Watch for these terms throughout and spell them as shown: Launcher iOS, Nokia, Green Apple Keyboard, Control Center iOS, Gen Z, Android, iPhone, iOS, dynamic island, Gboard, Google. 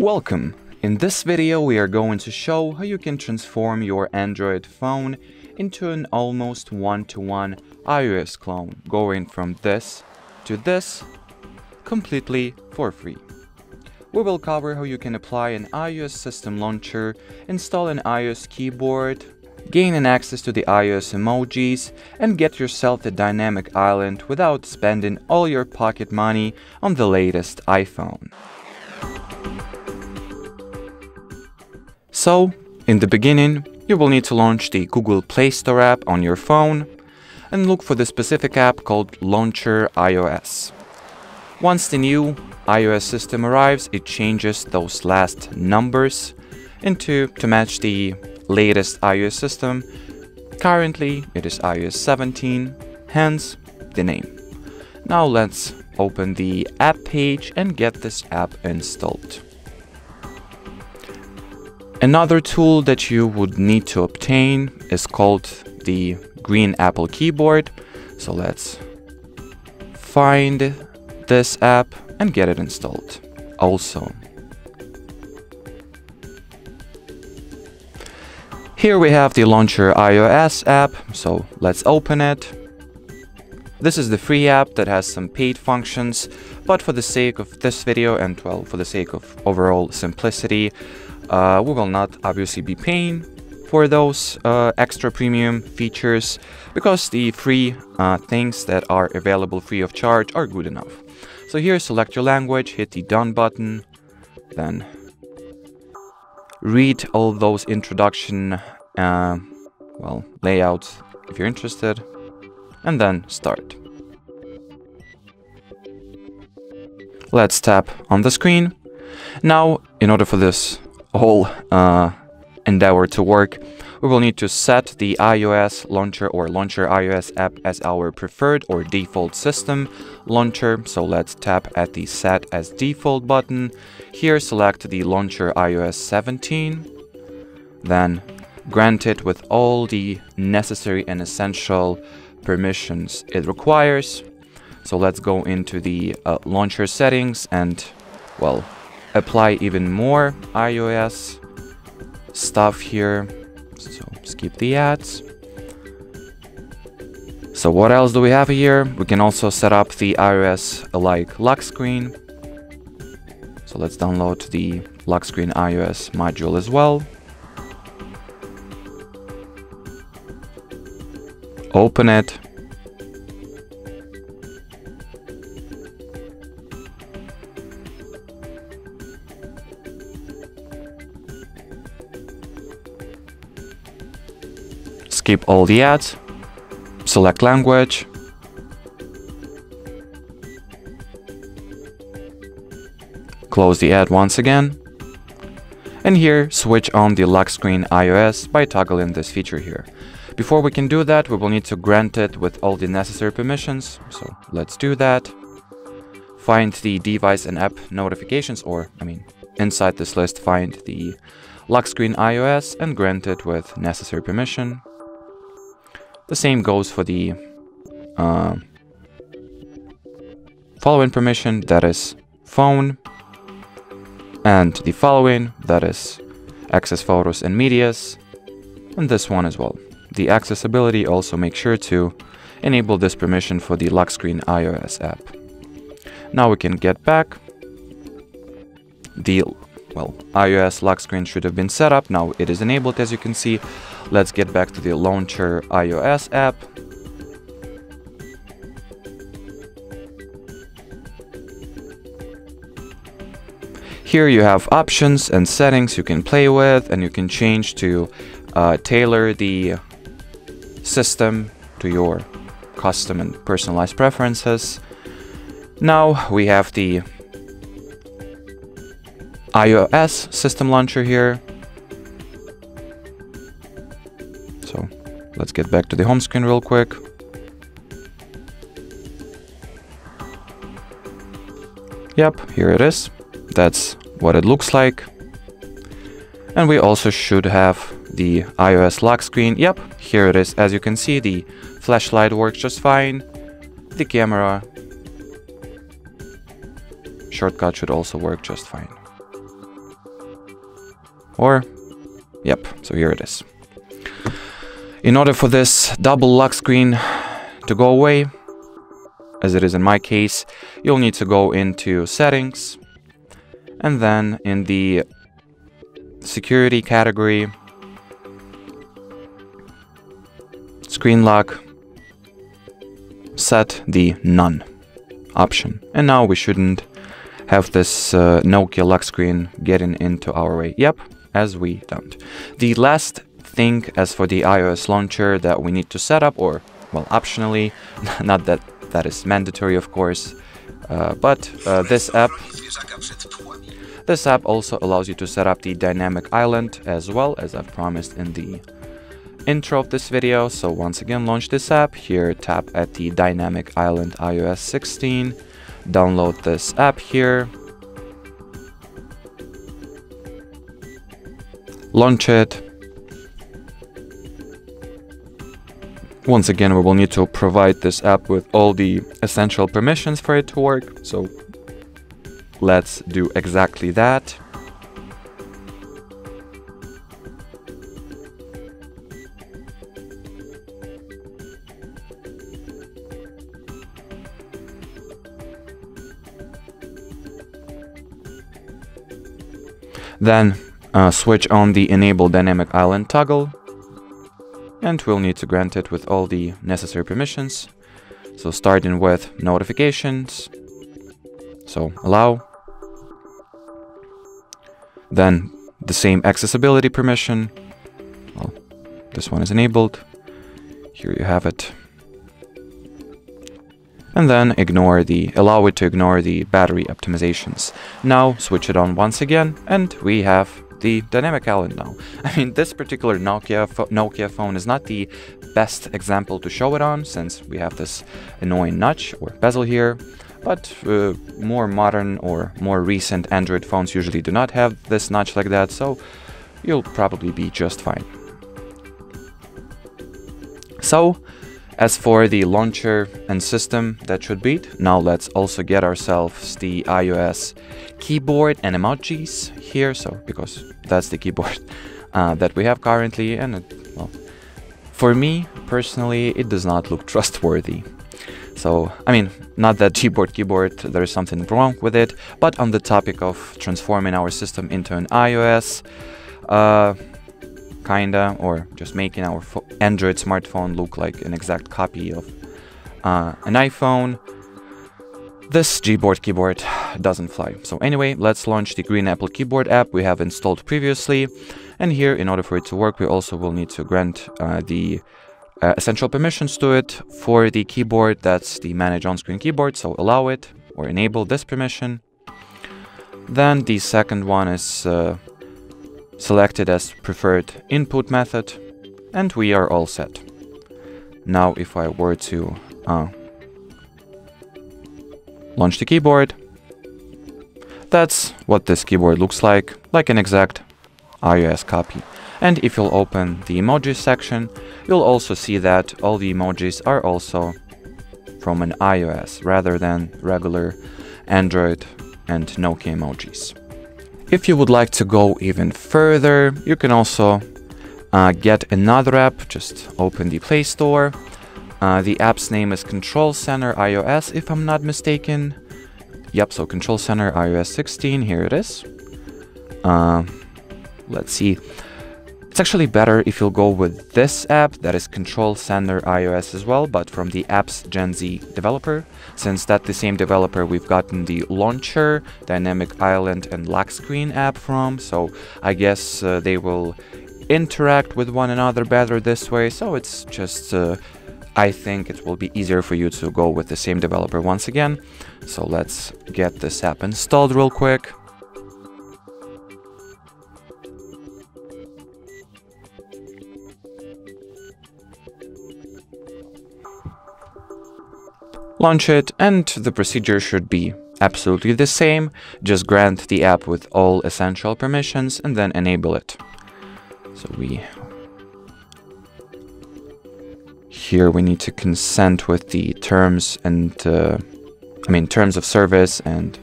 Welcome! In this video we are going to show how you can transform your Android phone into an almost one-to-one iOS clone, going from this to this completely for free. We will cover how you can apply an iOS system launcher, install an iOS keyboard, gain an access to the iOS emojis, and get yourself a dynamic island without spending all your pocket money on the latest iPhone. So, in the beginning, you will need to launch the Google Play Store app on your phone and look for the specific app called Launcher iOS. Once the new iOS system arrives, it changes those last numbers to match the latest iOS system. Currently, it is iOS 17, hence the name. Now let's open the app page and get this app installed. Another tool that you would need to obtain is called the Green Apple Keyboard. So let's find this app and get it installed also. Here we have the Launcher iOS app, so let's open it. This is the free app that has some paid functions, but for the sake of this video and, well, for the sake of overall simplicity, we will not obviously be paying for those extra premium features, because the free things that are available free of charge are good enough. So here, select your language, hit the done button, then read all those introduction, layouts if you're interested, and then start. Let's tap on the screen. Now, in order for this whole endeavor to work, we will need to set the iOS launcher or Launcher iOS app as our preferred or default system launcher. So let's tap at the Set as Default button. Here, select the Launcher iOS 17. Then grant it with all the necessary and essential permissions it requires. So let's go into the launcher settings and, well, apply even more iOS stuff here. So skip the ads. So what else do we have here? We can also set up the iOS like lock screen. So let's download the lock screen iOS module as well. Open it. Skip all the ads, select language, close the ad once again, and here switch on the lock screen iOS by toggling this feature here. Before we can do that, we will need to grant it with all the necessary permissions, so let's do that. Find the device and app notifications, or I mean, inside this list find the lock screen iOS and grant it with necessary permission. The same goes for the following permission, that is phone, and the following, that is access photos and medias, and this one as well. The accessibility, also make sure to enable this permission for the lock screen iOS app. Now we can get back. The iOS lock screen should have been set up. Now it is enabled, as you can see. Let's get back to the Launcher iOS app. Here you have options and settings you can play with, and you can change to tailor the system to your custom and personalized preferences. Now we have the iOS system launcher here. So let's get back to the home screen real quick. Yep, here it is. That's what it looks like. And we also should have the iOS lock screen. Yep, here it is. As you can see, the flashlight works just fine. The camera shortcut should also work just fine. Or, yep, so here it is. In order for this double lock screen to go away, as it is in my case, you'll need to go into Settings, and then in the Security category, Screen Lock, set the None option. And now we shouldn't have this Nokia lock screen getting into our way. Yep, as we don't. The last thing as for the iOS launcher that we need to set up, or, well, optionally, not that that is mandatory, of course, but this app also allows you to set up the dynamic island, as well as I've promised in the intro of this video. So once again, launch this app, here tap at the dynamic island iOS 16, download this app here, launch it. Once again, we will need to provide this app with all the essential permissions for it to work, so let's do exactly that. Then switch on the Enable Dynamic Island toggle, and we'll need to grant it with all the necessary permissions. So starting with notifications, so allow, then the same accessibility permission, well, this one is enabled, here you have it, and then allow it to ignore the battery optimizations. Now switch it on once again, and we have the dynamic island now. I mean, this particular Nokia phone is not the best example to show it on, since we have this annoying notch or bezel here, but more modern or more recent Android phones usually do not have this notch like that, so you'll probably be just fine. So, as for the launcher and system, that should be it. Now let's also get ourselves the iOS keyboard and emojis here, so because that's the keyboard that we have currently, and it, well, for me personally, it does not look trustworthy. So, I mean, not that Gboard, there is something wrong with it, but on the topic of transforming our system into an iOS, kinda, or just making our Android smartphone look like an exact copy of an iPhone, this Gboard keyboard doesn't fly. So anyway, let's launch the Green Apple Keyboard app we have installed previously. And here, in order for it to work, we also will need to grant the essential permissions to it. For the keyboard, that's the Manage On-Screen Keyboard, so allow it or enable this permission. Then the second one is selected as preferred input method, and we are all set. Now if I were to launch the keyboard, that's what this keyboard looks like an exact iOS copy. And if you'll open the emoji section, you'll also see that all the emojis are also from an iOS rather than regular Android and Nokia emojis. If you would like to go even further, you can also get another app. Just open the Play Store. The app's name is Control Center iOS, if I'm not mistaken. Yep, so Control Center iOS 16, here it is. Let's see. It's actually better if you'll go with this app, that is Control Center iOS as well, but from the app's Gen Z developer. Since that's the same developer we've gotten the Launcher, Dynamic Island and Lock Screen app from, so I guess they will interact with one another better this way, so it's just, I think it will be easier for you to go with the same developer once again. So let's get this app installed real quick. Launch it, and the procedure should be absolutely the same. Just grant the app with all essential permissions and then enable it. So we need to consent with the terms and terms of service and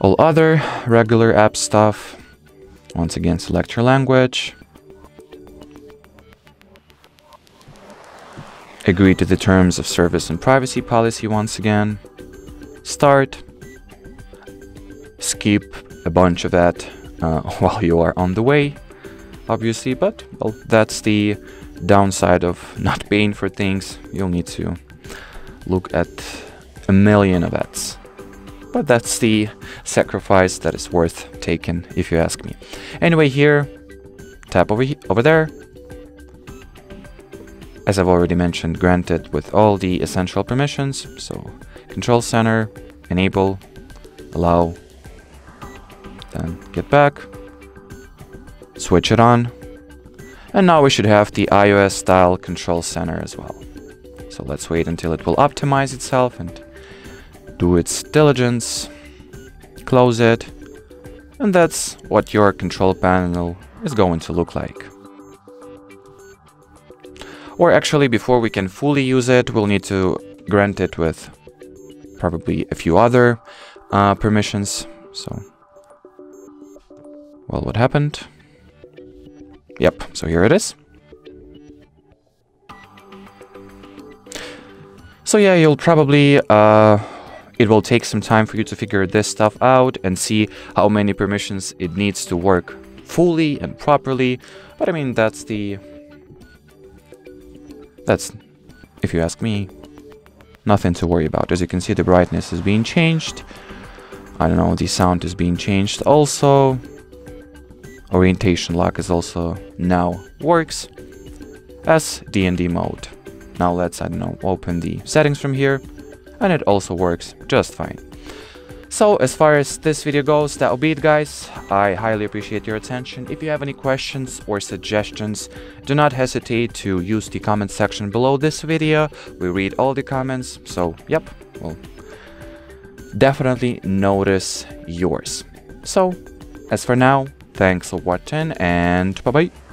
all other regular app stuff. Once again, select your language. Agree to the terms of service and privacy policy once again. Start. Skip a bunch of that while you are on the way, obviously, but well, that's the downside of not paying for things. You'll need to look at a million of ads. But that's the sacrifice that is worth taking, if you ask me. Anyway, here, tap over there. As I've already mentioned, granted with all the essential permissions. So Control Center, enable, allow, then get back, switch it on. And now we should have the iOS style Control Center as well. So let's wait until it will optimize itself and do its diligence, close it, and that's what your control panel is going to look like. Or actually, before we can fully use it, we'll need to grant it with probably a few other permissions. So, well, what happened? Yep, so here it is. So yeah, you'll probably, it will take some time for you to figure this stuff out and see how many permissions it needs to work fully and properly. But I mean, that's, if you ask me, nothing to worry about. As you can see, the brightness is being changed. I don't know, the sound is being changed also. Orientation lock is also now works as D&D mode. Now let's, I don't know, open the settings from here. And it also works just fine. So as far as this video goes, that'll be it, guys. I highly appreciate your attention. If you have any questions or suggestions, do not hesitate to use the comment section below this video. We read all the comments, so yep, we'll definitely notice yours. So as for now, thanks for watching and bye-bye.